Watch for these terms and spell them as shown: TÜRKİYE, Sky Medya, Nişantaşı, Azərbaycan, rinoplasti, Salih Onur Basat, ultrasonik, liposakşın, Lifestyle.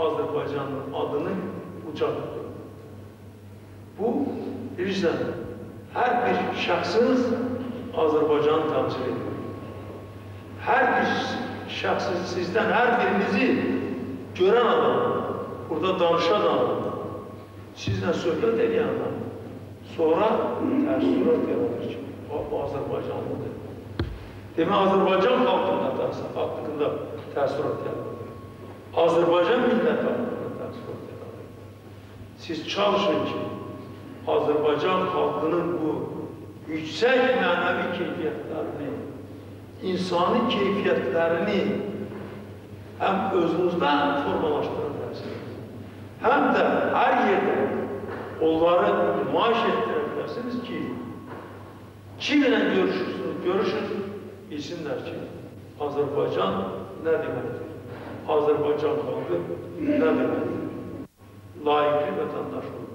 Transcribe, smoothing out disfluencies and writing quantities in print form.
Azərbaycanın adını uca tutdu. Bu, bircə hər bir şəxsiniz Azərbaycanı təmsil edir. Hər bir şəxsiniz, sizdən hər birinizi görən adam, burada danışan adam, sizlə söhbət edən adam, sonra təəssürat yaranır ki, o Azərbaycanlıdır. Demək, Azərbaycan haqqında təəssürat yaranır. Azərbaycan millət haqqında təəssürat yaranır. Siz çalışın ki, Azərbaycan haqqının bu yüksək mənəvi keyfiyyətlərini, insani keyfiyyətlərini həm özünüzdən formalaşdırabilirsiniz, həm də hər yerdə onları nümayiş etdirebilirsiniz ki, kimlə görüşün, bilsinlər ki, Azərbaycan nə deməkdir? Azərbaycan halkı nə deməkdir? Layiqli vətəndaş olur.